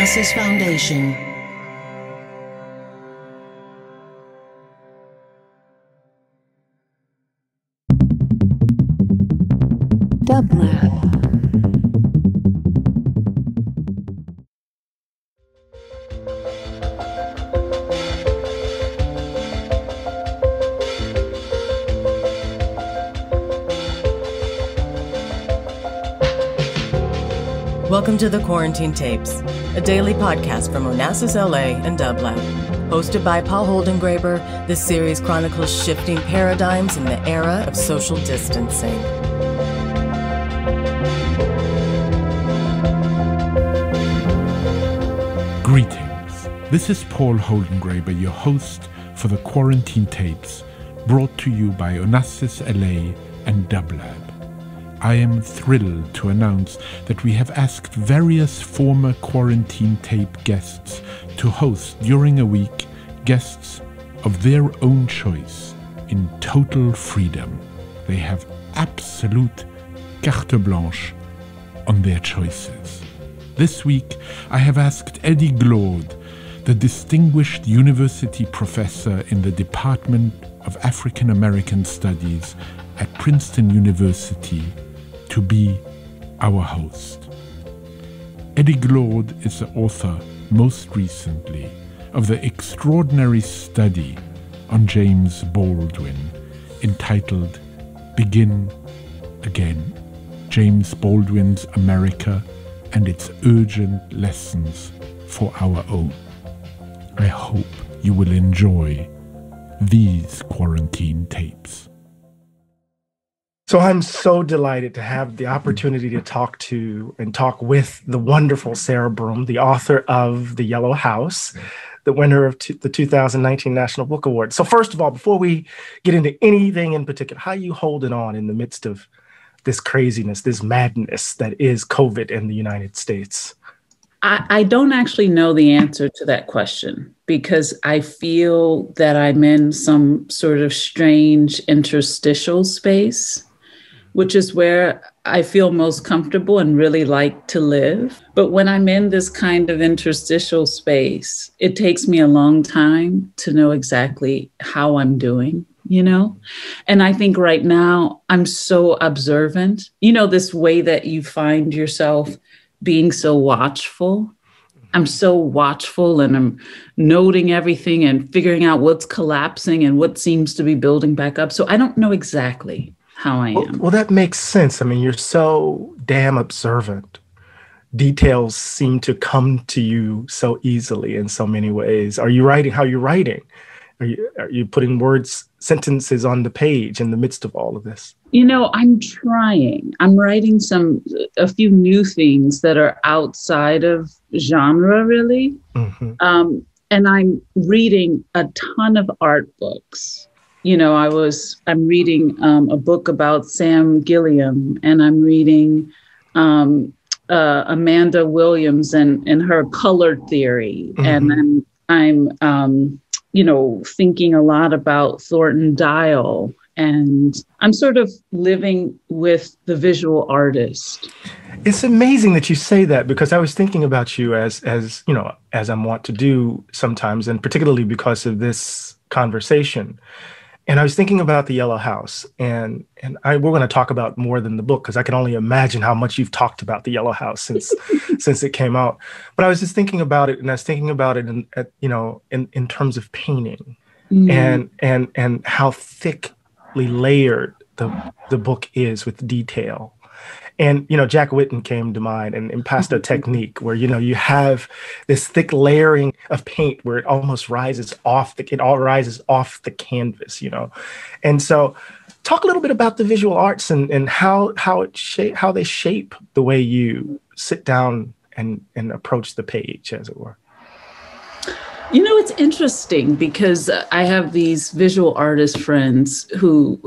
Onassis Foundation. Dublab. Welcome to The Quarantine Tapes, a daily podcast from Onassis, LA, and dublab. Hosted by Paul Holdengraber, this series chronicles shifting paradigms in the era of social distancing. Greetings. This is Paul Holdengraber, your host for The Quarantine Tapes, brought to you by Onassis, LA, and dublab. I am thrilled to announce that we have asked various former Quarantine Tape guests to host during a week guests of their own choice in total freedom. They have absolute carte blanche on their choices. This week, I have asked Eddie Glaude, the distinguished university professor in the Department of African American Studies at Princeton University, to be our host. Eddie Glaude is the author, most recently, of the extraordinary study on James Baldwin entitled Begin Again, James Baldwin's America and its Urgent Lessons for Our Own. I hope you will enjoy these Quarantine Tapes. So I'm so delighted to have the opportunity to talk to and talk with the wonderful Sarah Broom, the author of The Yellow House, the winner of the 2019 National Book Award. So first of all, before we get into anything in particular, how are you holding on in the midst of this craziness, this madness that is COVID in the United States? I don't actually know the answer to that question, because I feel that I'm in some sort of strange interstitial space, which is where I feel most comfortable and really like to live. But when I'm in this kind of interstitial space, it takes me a long time to know exactly how I'm doing, you know? And I think right now I'm so observant, you know, this way that you find yourself being so watchful. I'm so watchful, and I'm noting everything and figuring out what's collapsing and what seems to be building back up. So I don't know exactly how I am. Well, that makes sense. I mean, you're so damn observant. Details seem to come to you so easily in so many ways. Are you writing? How are you writing? Are you putting words, sentences on the page in the midst of all of this? You know, I'm trying. I'm writing a few new things that are outside of genre, really. Mm-hmm. And I'm reading a ton of art books. You know, I'm reading a book about Sam Gilliam, and I'm reading Amanda Williams and her color theory. Mm-hmm. And then I'm you know, thinking a lot about Thornton Dial, and I'm sort of living with the visual artist. It's amazing that you say that, because I was thinking about you as you know, as I want to do sometimes, and particularly because of this conversation. And I was thinking about The Yellow House, and we're going to talk about more than the book, because I can only imagine how much you've talked about The Yellow House since since it came out. But I was just thinking about it, and I was thinking about it in terms of painting, mm. and how thickly layered the book is with detail. And, you know, Jack Whitten came to mind, and impasto technique, where, you know, you have this thick layering of paint where it almost rises off the canvas, you know. And so talk a little bit about the visual arts and how they shape the way you sit down and approach the page, as it were. You know, it's interesting, because I have these visual artist friends who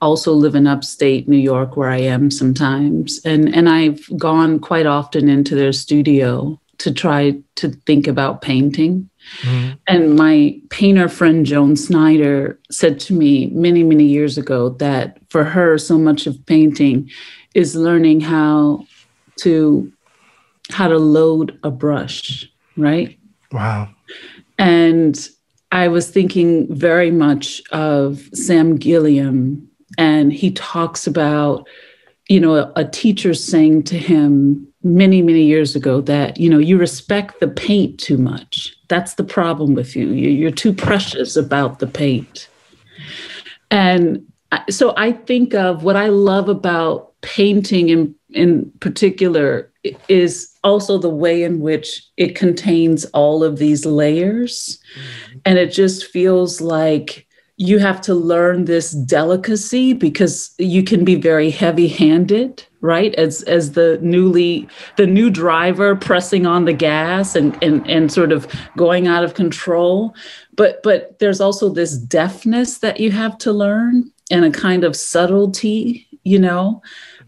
also live in upstate New York, where I am sometimes. And I've gone quite often into their studio to try to think about painting. Mm-hmm. And my painter friend, Joan Snyder, said to me many, many years ago that for her, so much of painting is learning how to how to load a brush, right? Wow. And I was thinking very much of Sam Gilliam, and he talks about, you know, a teacher saying to him many, many years ago that, you know, you respect the paint too much. That's the problem with you. You're too precious about the paint. And so I think of what I love about painting in particular is also the way in which it contains all of these layers. Mm-hmm. And it just feels like you have to learn this delicacy because you can be very heavy-handed, right? As the new driver pressing on the gas and sort of going out of control. But there's also this deftness that you have to learn and a kind of subtlety, you know?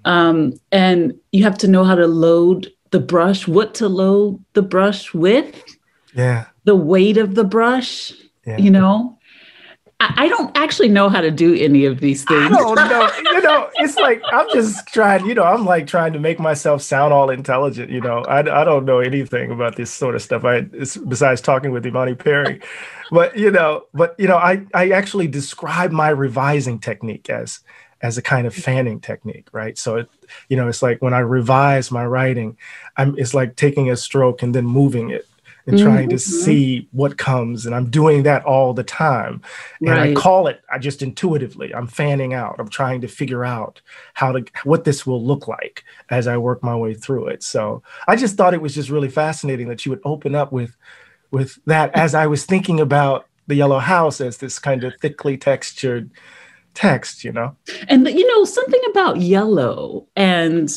And you have to know how to load the brush, what to load the brush with, yeah, the weight of the brush, yeah, you know? I don't actually know how to do any of these things. I don't know. You know, it's like, I'm just trying, you know, I'm like trying to make myself sound all intelligent. You know, I don't know anything about this sort of stuff. Besides talking with Imani Perry, but, you know, I actually describe my revising technique as a kind of fanning technique, right? So, you know, it's like when I revise my writing, it's like taking a stroke and then moving it and trying to see what comes. And I'm doing that all the time. And right. I just intuitively, I'm fanning out. I'm trying to figure out what this will look like as I work my way through it. So I just thought it was just really fascinating that you would open up with that as I was thinking about The Yellow House as this kind of thickly textured text, you know? And, you know, something about yellow and,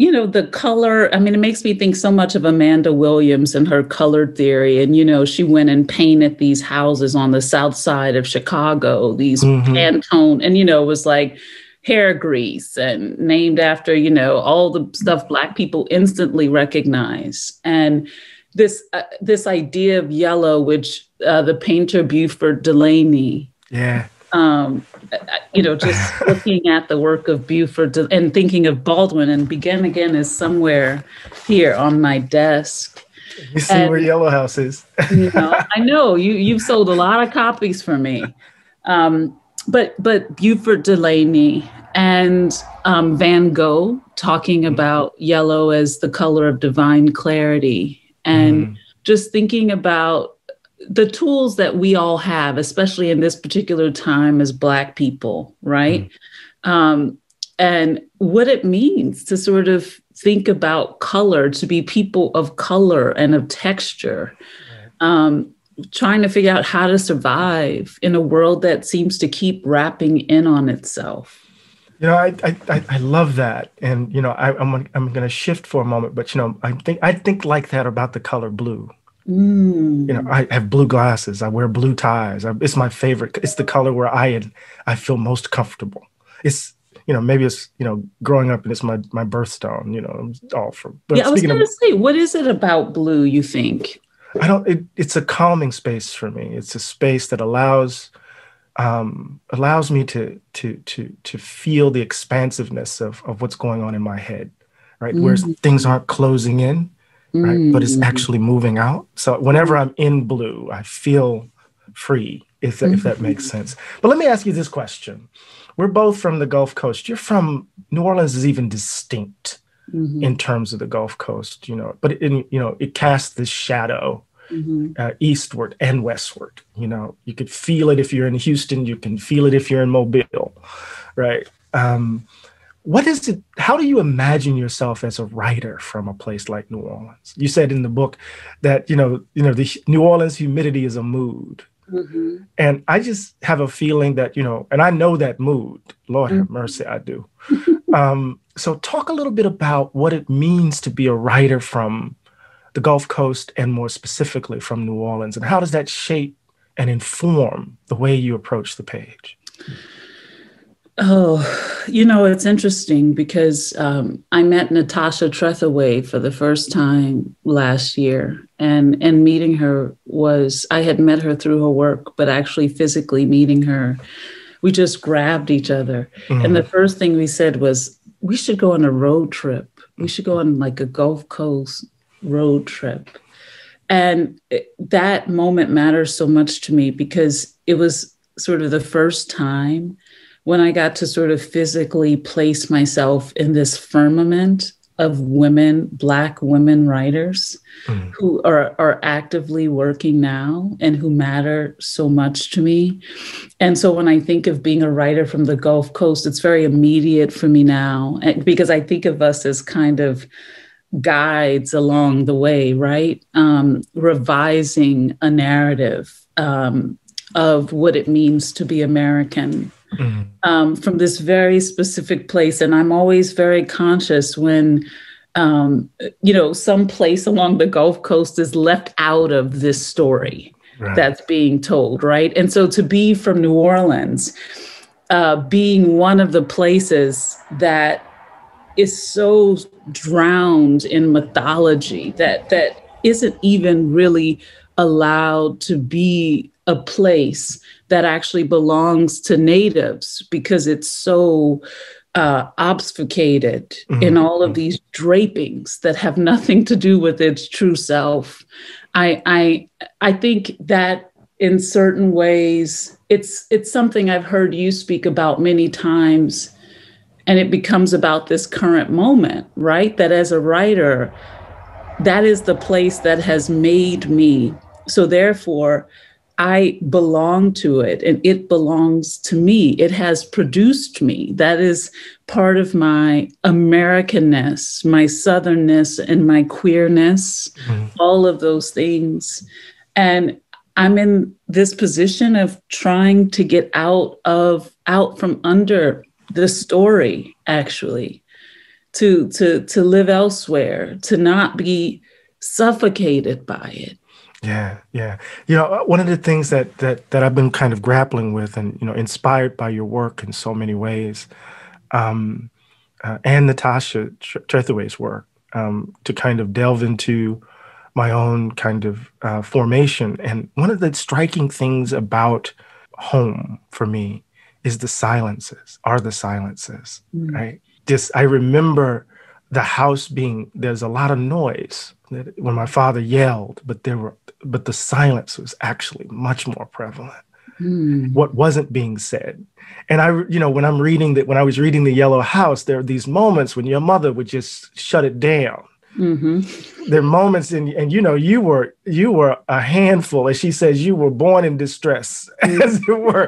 you know, the color, I mean, it makes me think so much of Amanda Williams and her color theory. And, you know, she went and painted these houses on the south side of Chicago, these Pantone, and, you know, it was like hair grease and named after, you know, all the stuff Black people instantly recognize. And this idea of yellow, which the painter Beauford Delaney, yeah, you know, just looking at the work of Beauford and thinking of Baldwin, and Begin Again is somewhere here on my desk. You see where Yellow House is. You know, I know you've sold a lot of copies for me, but Beauford Delaney and Van Gogh talking about yellow as the color of divine clarity, and just thinking about the tools that we all have, especially in this particular time as Black people, right? And what it means to sort of think about color, to be people of color and of texture, trying to figure out how to survive in a world that seems to keep wrapping in on itself. You know, I love that. And, you know, I'm going to shift for a moment, but, you know, I think like that about the color blue. You know, I have blue glasses. I wear blue ties. It's my favorite. It's the color where I feel most comfortable. It's, you know, maybe it's, you know, growing up and it's my birthstone, you know, I'm all for. But yeah, I was going to say, what is it about blue, you think? It's a calming space for me. It's a space that allows me to feel the expansiveness of what's going on in my head, right? Where things aren't closing in. Right? But it's actually moving out. So whenever I'm in blue, I feel free, if that makes sense. But let me ask you this question. We're both from the Gulf Coast. You're from New Orleans is even distinct in terms of the Gulf Coast, you know, but it casts this shadow eastward and westward. You know, you could feel it if you're in Houston, you can feel it if you're in Mobile, right? What is it? How do you imagine yourself as a writer from a place like New Orleans? You said in the book that you know, the New Orleans humidity is a mood, and I just have a feeling that you know, and I know that mood. Lord have mercy, I do. So, talk a little bit about what it means to be a writer from the Gulf Coast, and more specifically from New Orleans, and how does that shape and inform the way you approach the page? Oh, you know, it's interesting because I met Natasha Trethewey for the first time last year, and meeting her I had met her through her work, but actually physically meeting her, we just grabbed each other. And the first thing we said was, we should go on a road trip. we should go on like a Gulf Coast road trip. And that moment matters so much to me because it was sort of the first time when I got to sort of physically place myself in this firmament of women, Black women writers who are actively working now and who matter so much to me. And so when I think of being a writer from the Gulf Coast, it's very immediate for me now because I think of us as kind of guides along the way, right? Revising a narrative of what it means to be American. From this very specific place. And I'm always very conscious when, you know, some place along the Gulf Coast is left out of this story that's being told, right? And so to be from New Orleans, being one of the places that is so drowned in mythology that isn't even really allowed to be a place that actually belongs to natives because it's so obfuscated in all of these drapings that have nothing to do with its true self. I think that in certain ways, it's something I've heard you speak about many times, and it becomes about this current moment, right? That as a writer, that is the place that has made me. So therefore, I belong to it and it belongs to me. It has produced me. That is part of my Americanness, my Southernness, and my queerness, all of those things. And I'm in this position of trying to get out from under the story, actually, to live elsewhere, to not be suffocated by it. Yeah. You know, one of the things that I've been kind of grappling with and, you know, inspired by your work in so many ways, and Natasha Trethewey's work, to kind of delve into my own kind of formation. And one of the striking things about home for me is the silences, right? I remember the house there's a lot of noise when my father yelled, but the silence was actually much more prevalent. What wasn't being said. And I, you know, when I was reading The Yellow House, there are these moments when your mother would just shut it down. There are moments and you know, you were a handful, as she says, you were born in distress, as it were,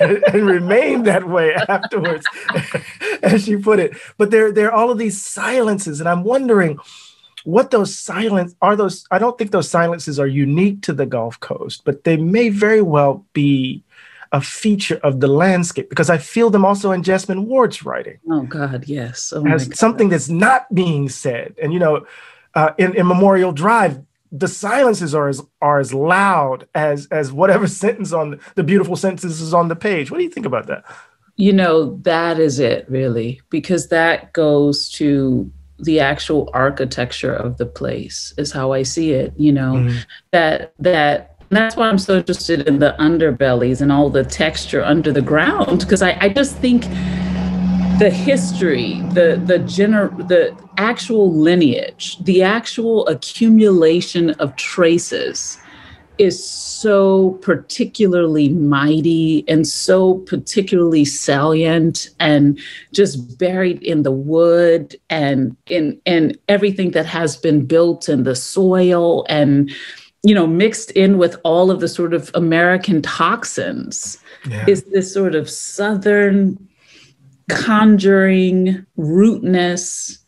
and remained that way afterwards, as she put it. But there are all of these silences, and I'm wondering what those silences are. I don't think those silences are unique to the Gulf Coast, but they may very well be a feature of the landscape, because I feel them also in Jesmyn Ward's writing. Oh God, yes. Oh, as something that's not being said. And, you know, in Memorial Drive, the silences are as loud as whatever sentence on the beautiful sentences on the page. What do you think about that? You know, that is it really, because that goes to the actual architecture of the place is how I see it, you know, And that's why I'm so interested in the underbellies and all the texture under the ground, because I just think the history, the actual lineage, the actual accumulation of traces is so particularly mighty and so particularly salient and just buried in the wood and in everything that has been built in the soil and, you know, mixed in with all of the sort of American toxins is this sort of Southern conjuring rootness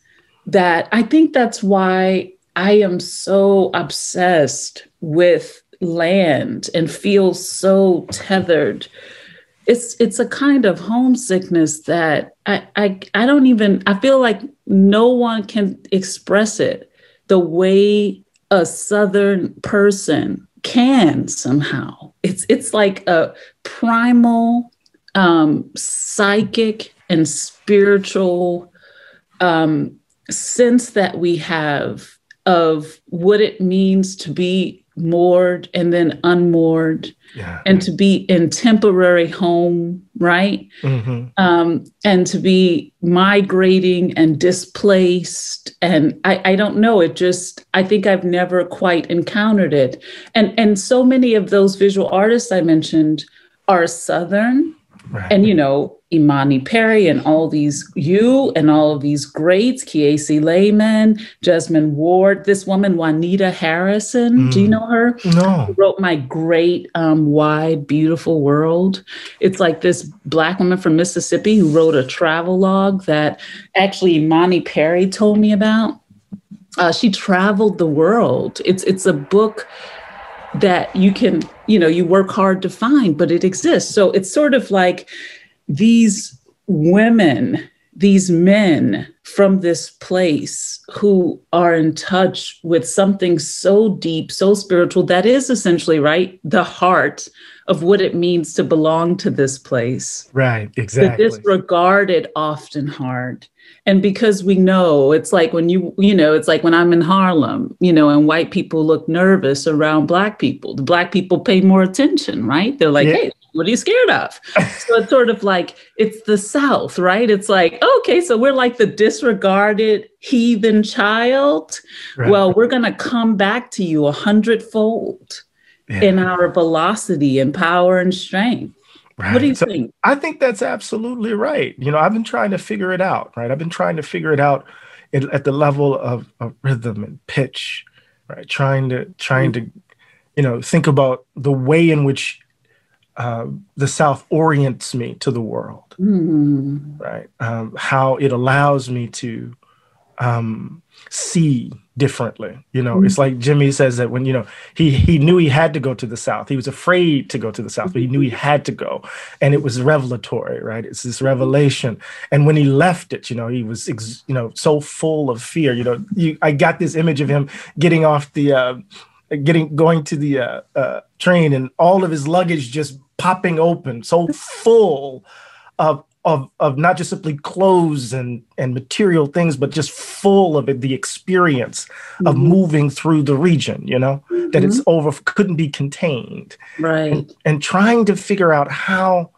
that I think that's why I am so obsessed with land and feel so tethered. It's a kind of homesickness that I don't even, I feel like no one can express it the way a Southern person can somehow. It's like a primal, psychic and spiritual sense that we have of what it means to be moored and then unmoored, and to be in temporary home, right? Mm-hmm. And to be migrating and displaced. And I don't know, it just, I think I've never quite encountered it. And so many of those visual artists I mentioned are Southern. Right. And, you know, Imani Perry and all these, you and all of these greats, Kiese Layman, Jesmyn Ward, this woman, Juanita Harrison, do you know her? No. She wrote My Great, Wide, Beautiful World. It's like this Black woman from Mississippi who wrote a travelogue that actually Imani Perry told me about. She traveled the world. It's a book that you can, you know, you work hard to find, but it exists. So it's sort of like these women, these men from this place who are in touch with something so deep, so spiritual, that is essentially, right, the heart of what it means to belong to this place. Right, exactly. The disregarded, often hard. And because we know, it's like when you know, it's like when I'm in Harlem, you know, and white people look nervous around Black people, the Black people pay more attention, right? They're like, hey, what are you scared of? So it's sort of like, it's the South, right? It's like, okay, so we're like the disregarded heathen child. Right. Well, we're going to come back to you 100-fold in our velocity and power and strength. Right. What do you think? I think that's absolutely right. You know, I've been trying to figure it out, right? I've been trying to figure it out at the level of rhythm and pitch, right? Trying to, you know, think about the way in which the South orients me to the world, right? How it allows me to see differently. You know, it's like Jimmy says that when, you know, he knew he had to go to the South. He was afraid to go to the South, but he knew he had to go. And it was revelatory, right? It's this revelation. And when he left it, you know, he was, so full of fear. You know, I got this image of him getting off the... going to the train and all of his luggage just popping open, so full of not just simply clothes and material things, but just full of it, the experience of moving through the region, you know, that it's over, couldn't be contained. Right. And trying to figure out how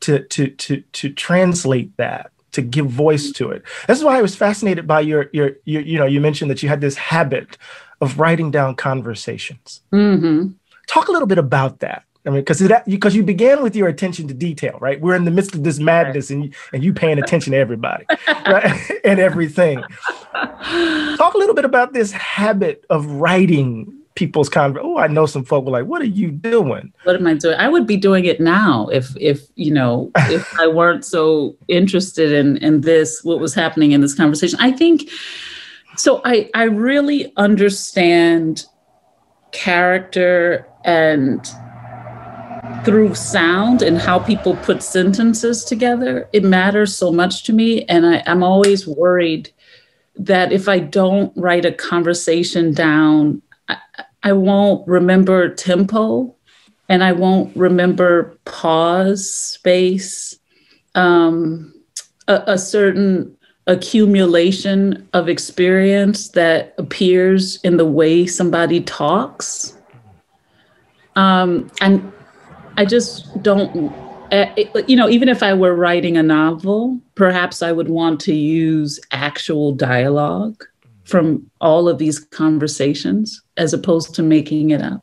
to translate that, to give voice to it. That's why I was fascinated by your you know, you mentioned that you had this habit of writing down conversations. Mm-hmm. Talk a little bit about that. I mean, because you began with your attention to detail, right? We're in the midst of this madness, right, and you paying attention to everybody, right? And everything. Talk a little bit about this habit of writing people's conversations. Oh, I know some folk were like, "What are you doing? What am I doing?" I would be doing it now if I weren't so interested in this, what was happening in this conversation. I think. So I really understand character and through sound and how people put sentences together. It matters so much to me. And I'm always worried that if I don't write a conversation down, I won't remember tempo and I won't remember pause, space, a certain accumulation of experience that appears in the way somebody talks. And I just don't, you know, even if I were writing a novel, perhaps I would want to use actual dialogue from all of these conversations as opposed to making it up.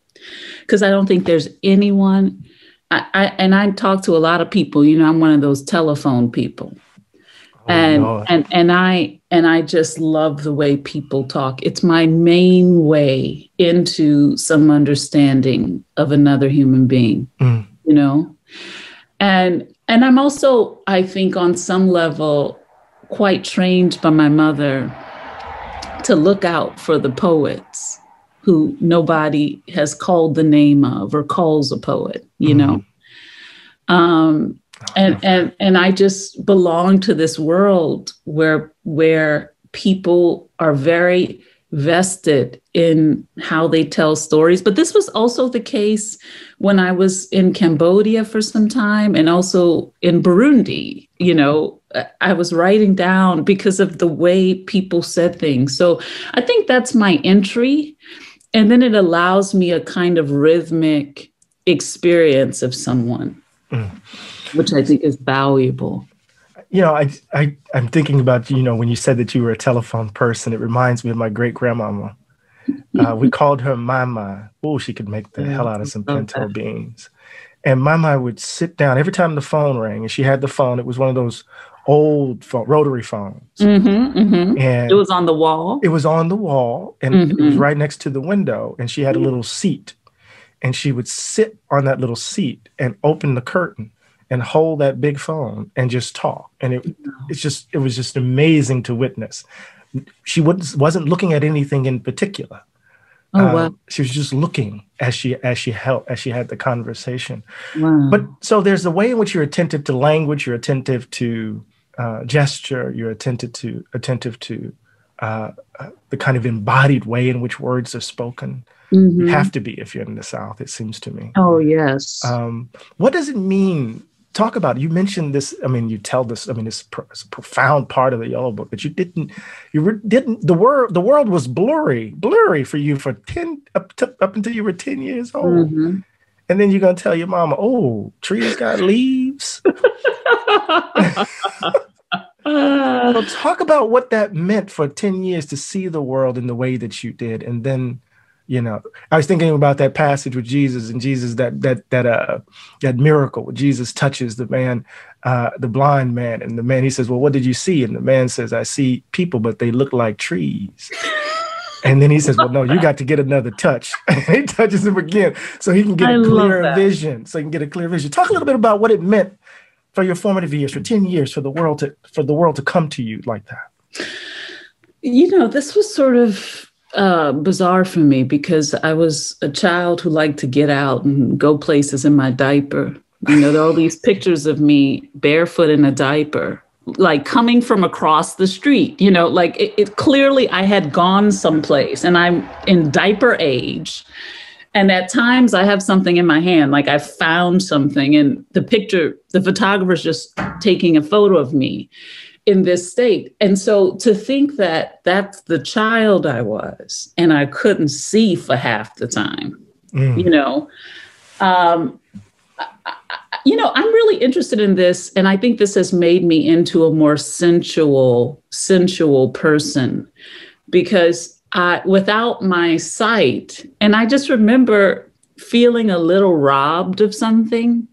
Because I don't think there's anyone, and I talk to a lot of people, you know, I'm one of those telephone people. And I just love the way people talk. It's my main way into some understanding of another human being, you know? And I'm also, I think on some level, quite trained by my mother to look out for the poets who nobody has called the name of or calls a poet, you know? And I just belong to this world where people are very vested in how they tell stories. But this was also the case when I was in Cambodia for some time and also in Burundi. You know, I was writing down because of the way people said things. So I think that's my entry. And then it allows me a kind of rhythmic experience of someone, which I think is valuable. You know, I'm thinking about, you know, when you said that you were a telephone person, it reminds me of my great grandmama. We called her Mama. Oh, she could make the hell out of some pinto beans. And Mama would sit down every time the phone rang, and she had the phone. It was one of those old phone, rotary phones. Mm-hmm, mm-hmm. And it was on the wall. It was on the wall, and it was right next to the window. And she had a little seat, and she would sit on that little seat and open the curtain and hold that big phone and just talk. And it was just amazing to witness. She wasn't looking at anything in particular. Oh, wow. She was just looking as she had the conversation. Wow. But so there's the way in which you're attentive to language, you're attentive to gesture, you're attentive to the kind of embodied way in which words are spoken. Mm-hmm. You have to be if you're in the South, it seems to me. Oh, yes. What does it mean? Talk about it. You mentioned this. I mean, you tell this. I mean, it's a profound part of the Yellow Book that you didn't. The world was blurry for you for up until you were 10 years old, and then you're gonna tell your mama, "Oh, trees got leaves." Well, talk about what that meant for 10 years to see the world in the way that you did, and then. You know, I was thinking about that passage with Jesus and Jesus, that miracle where Jesus touches the man, the blind man, and the man, he says, well, what did you see? And the man says, I see people, but they look like trees. And then he says, well, no, you got to get another touch. And he touches him again so he can get a clearer vision. Talk a little bit about what it meant for your formative years, for 10 years, for the world to come to you like that. You know, this was sort of bizarre for me because I was a child who liked to get out and go places in my diaper. You know, there are all these pictures of me barefoot in a diaper, like coming from across the street, you know, like it clearly I had gone someplace and I'm in diaper age. And at times I have something in my hand, like I found something and the photographer's just taking a photo of me in this state. And so to think that that's the child I was, and I couldn't see for half the time, you know, you know, I'm really interested in this. And I think this has made me into a more sensual person because without my sight, and I just remember feeling a little robbed of something,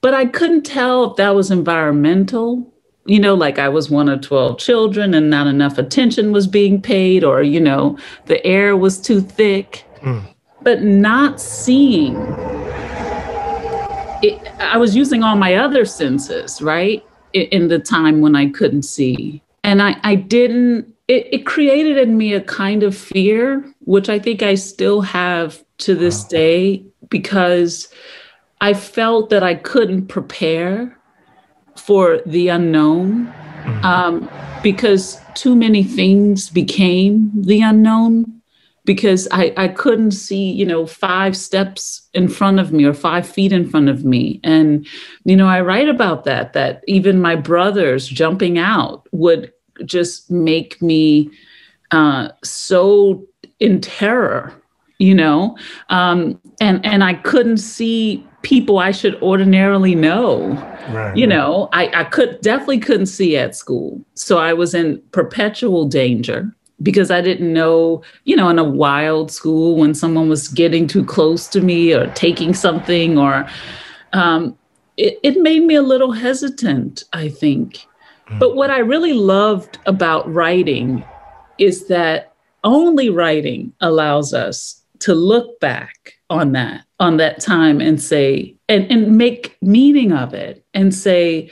but I couldn't tell if that was environmental. You know, like I was one of 12 children and not enough attention was being paid or, you know, the air was too thick, but not seeing it. I was using all my other senses, right, in the time when I couldn't see. And it created in me a kind of fear, which I think I still have to this day, because I felt that I couldn't prepare for the unknown, because too many things became the unknown, because I couldn't see, you know, 5 steps in front of me or 5 feet in front of me. And, you know, I write about that even my brothers jumping out would just make me so in terror, you know, and I couldn't see people I should ordinarily know, right, you know, I definitely couldn't see at school. So I was in perpetual danger because I didn't know, you know, in a wild school when someone was getting too close to me or taking something or it made me a little hesitant, I think. But what I really loved about writing is that only writing allows us to look back on that time and say, and make meaning of it and say,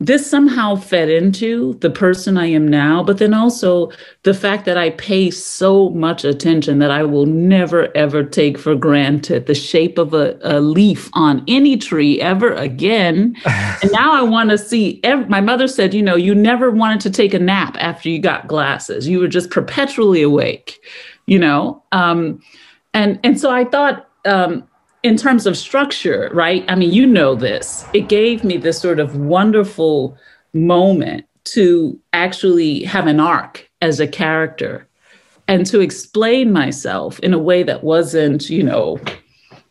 this somehow fed into the person I am now, but then also the fact that I pay so much attention that I will never, ever take for granted the shape of a leaf on any tree ever again. And now I want to see, my mother said, you know, you never wanted to take a nap after you got glasses. You were just perpetually awake, you know? And so I thought, in terms of structure, right? I mean, you know this. It gave me this sort of wonderful moment to actually have an arc as a character and to explain myself in a way that wasn't, you know,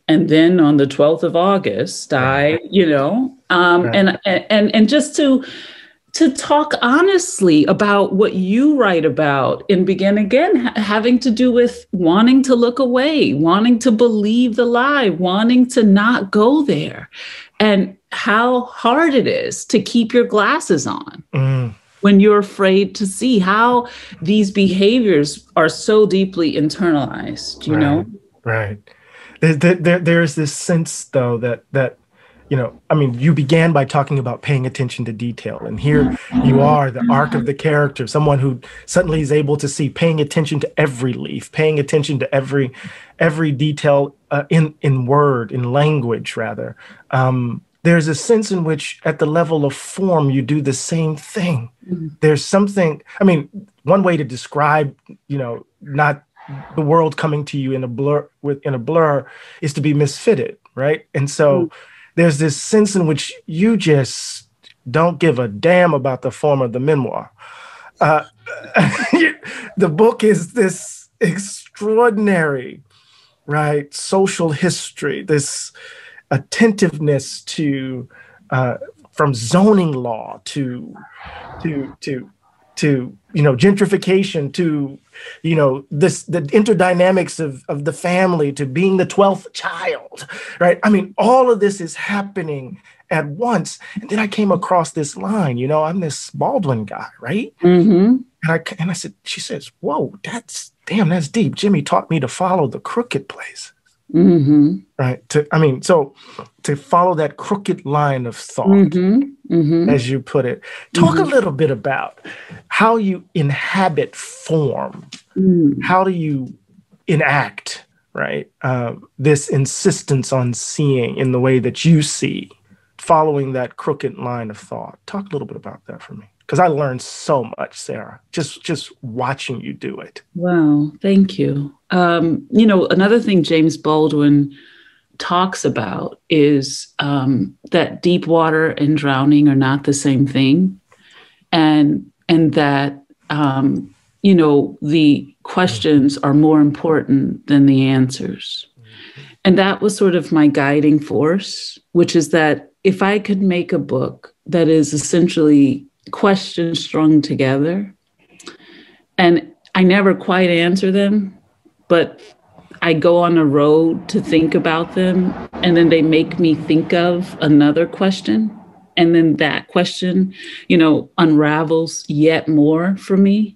and then on the 12th of August, I, you know, and just to talk honestly about what you write about in Begin Again, having to do with wanting to look away, wanting to believe the lie, wanting to not go there, and how hard it is to keep your glasses on when you're afraid to see, how these behaviors are so deeply internalized, you know? Right. There's this sense, though, that you know, I mean, you began by talking about paying attention to detail, and here you are, the arc of the character, someone who suddenly is able to see, paying attention to every leaf, paying attention to every detail in language, rather. There's a sense in which, at the level of form, you do the same thing. There's something, I mean, one way to describe, you know, not the world coming to you in a blur is to be misfitted, right? And so. There's this sense in which you just don't give a damn about the form of the memoir. The book is this extraordinary, right, social history, this attentiveness to, from zoning law to you know, gentrification, to, you know, the interdynamics of the family, to being the 12th child, right? I mean, all of this is happening at once. And then I came across this line, you know, I'm this Baldwin guy, right? Mm-hmm. And I said, she says, whoa, that's deep. Jimmy taught me to follow the crooked place. Mm-hmm. Right. To follow that crooked line of thought, as you put it. Talk a little bit about how you inhabit form. How do you enact, right, this insistence on seeing in the way that you see, following that crooked line of thought? Talk a little bit about that for me, because I learned so much, Sarah, just watching you do it. Wow, thank you. You know, another thing James Baldwin talks about is that deep water and drowning are not the same thing. And that, you know, the questions are more important than the answers. And that was sort of my guiding force, which is that if I could make a book that is essentially questions strung together, and I never quite answer them, but I go on a road to think about them, and then they make me think of another question, and then that question, you know, unravels yet more for me.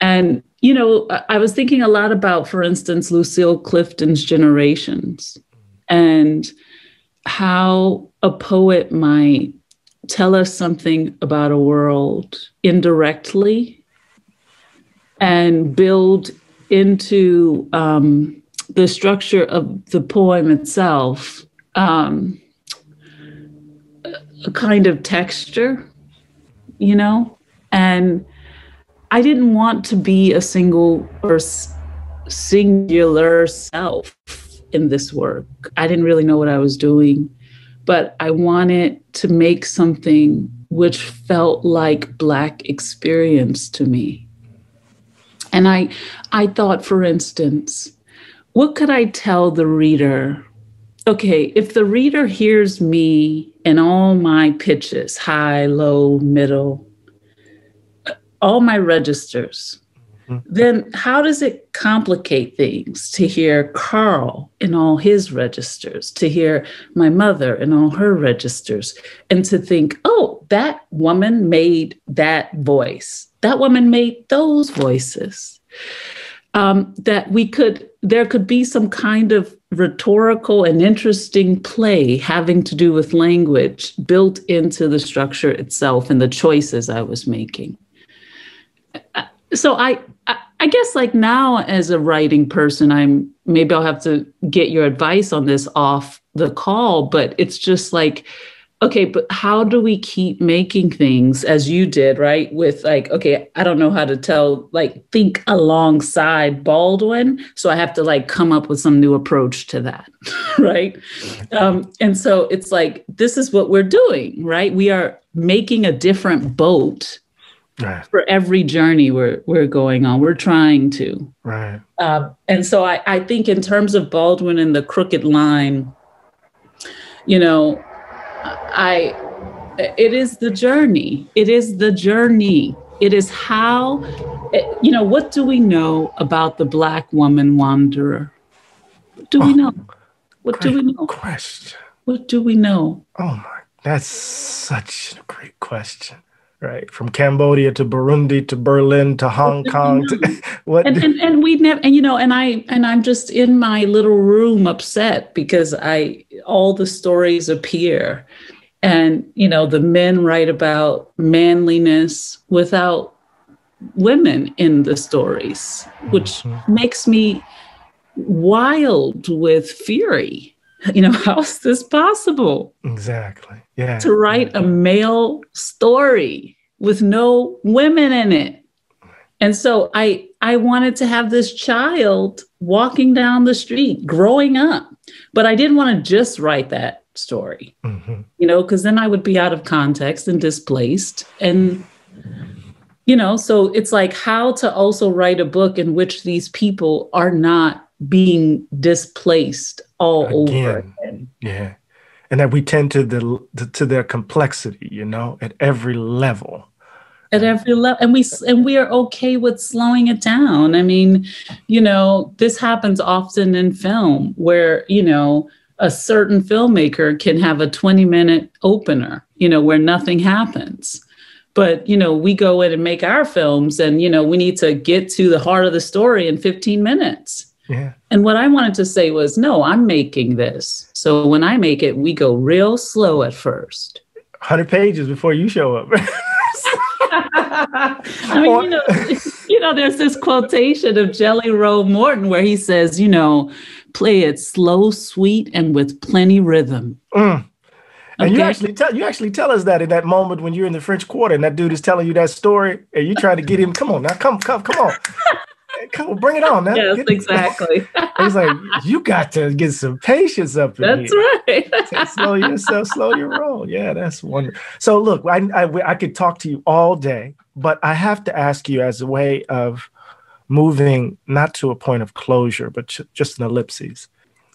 And, you know, I was thinking a lot about, for instance, Lucille Clifton's Generations, and how a poet might tell us something about a world indirectly and build into the structure of the poem itself a kind of texture, you know? And I didn't want to be a single or singular self in this work. I didn't really know what I was doing, but I wanted to make something which felt like Black experience to me. And I thought, for instance, what could I tell the reader? Okay, if the reader hears me and all my pitches, high, low, middle, all my registers, then how does it complicate things to hear Carl in all his registers, to hear my mother in all her registers, and to think, oh, that woman made that voice. That woman made those voices. That there could be some kind of rhetorical and interesting play having to do with language built into the structure itself and the choices I was making. So I guess, like, now as a writing person, maybe I'll have to get your advice on this off the call, but it's just like, okay, but how do we keep making things, as you did, right? With, like, okay, I don't know how to tell, like, think alongside Baldwin, so I have to, like, come up with some new approach to that, right? And so it's like, this is what we're doing, right? We are making a different boat Right. For every journey we're going on, we're trying to. Right. And so I think in terms of Baldwin and the crooked line, you know, it is the journey. It is the journey. It is how, you know, what do we know about the Black woman wanderer? What do we know? What do we know? Question. What do we know? Oh my, that's such a great question. Right, from Cambodia to Burundi to Berlin to Hong Kong. I'm just in my little room upset because all the stories appear, and you know the men write about manliness without women in the stories, which makes me wild with fury. You know, how's this possible? Exactly. Yeah. To write a male story with no women in it. And so I wanted to have this child walking down the street, growing up, but I didn't want to just write that story, you know, because then I would be out of context and displaced. And, you know, so it's like how to also write a book in which these people are not being displaced all over again. Yeah. And that we tend to their complexity, you know, at every level. At every level. And we are okay with slowing it down. I mean, you know, this happens often in film where, you know, a certain filmmaker can have a 20-minute opener, you know, where nothing happens. But, you know, we go in and make our films and, you know, we need to get to the heart of the story in 15 minutes. Yeah. And what I wanted to say was, no, I'm making this. So when I make it, we go real slow at first. 100 pages before you show up. I mean, you know, there's this quotation of Jelly Roll Morton where he says, you know, play it slow, sweet, and with plenty rhythm. Mm. And okay. you actually tell us that in that moment when you're in the French Quarter and that dude is telling you that story and you try to get him, come on, now, come on. Come on, bring it on now. Yes, exactly. He's like, you got to get some patience up in here. That's right. Slow yourself, slow your roll. Yeah, that's wonderful. So look, I could talk to you all day, but I have to ask you as a way of moving, not to a point of closure, but just an ellipsis.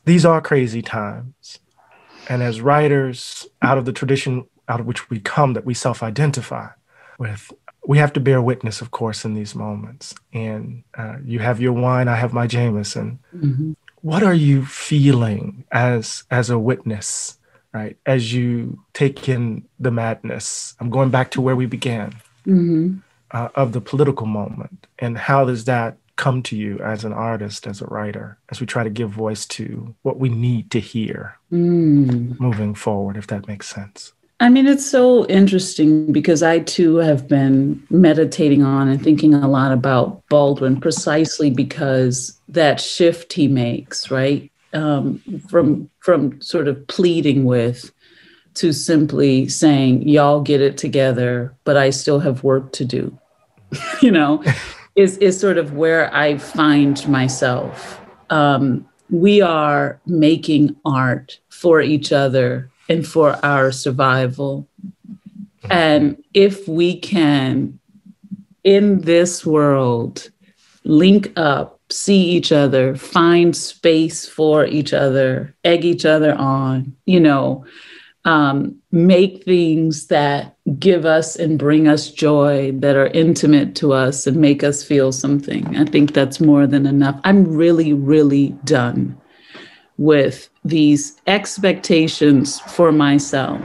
These are crazy times. And as writers, out of the tradition out of which we come, that we self-identify with, we have to bear witness, of course, in these moments. And you have your wine, I have my Jameson. Mm-hmm. What are you feeling as a witness, right? As you take in the madness, I'm going back to where we began, of the political moment. And how does that come to you as an artist, as a writer, as we try to give voice to what we need to hear moving forward, if that makes sense? I mean, it's so interesting because I, too, have been meditating on and thinking a lot about Baldwin precisely because that shift he makes, right, from sort of pleading with to simply saying, y'all get it together, but I still have work to do, you know, is sort of where I find myself. We are making art for each other and for our survival. And if we can, in this world, link up, see each other, find space for each other, egg each other on, you know, make things that give us and bring us joy, that are intimate to us and make us feel something. I think that's more than enough. I'm really, really done with these expectations for myself,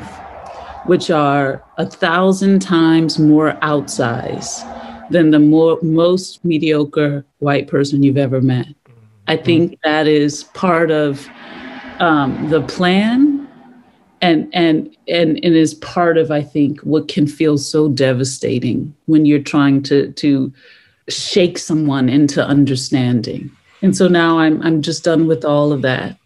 which are 1,000 times more outsized than the most mediocre white person you've ever met. I think that is part of the plan and it is part of, I think, what can feel so devastating when you're trying to shake someone into understanding. And so now I'm just done with all of that.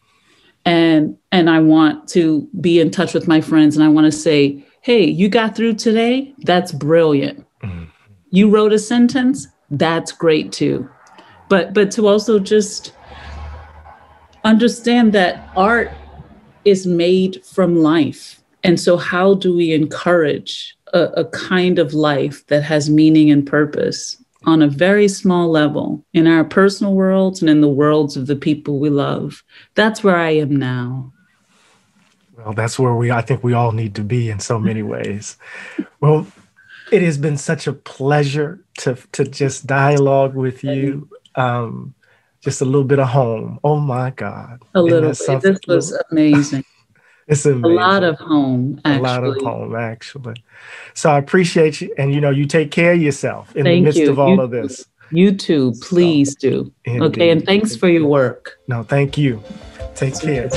And I want to be in touch with my friends and I want to say, hey, you got through today? That's brilliant. Mm-hmm. You wrote a sentence? That's great too. But to also just understand that art is made from life. And so how do we encourage a kind of life that has meaning and purpose on a very small level in our personal worlds and in the worlds of the people we love. That's where I am now. Well, that's where I think we all need to be in so many ways. Well, it has been such a pleasure to just dialogue with you. Just a little bit of home. Oh my God. A little bit. This was amazing. It's amazing. A lot of home, actually. So I appreciate you. And, you know, you take care of yourself in the midst of all of this. You too. Please do. Okay. And thanks for your work. No, thank you. Take care.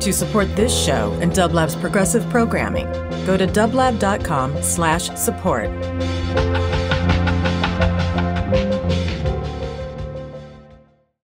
To support this show and DubLab's progressive programming, go to dublab.com/support.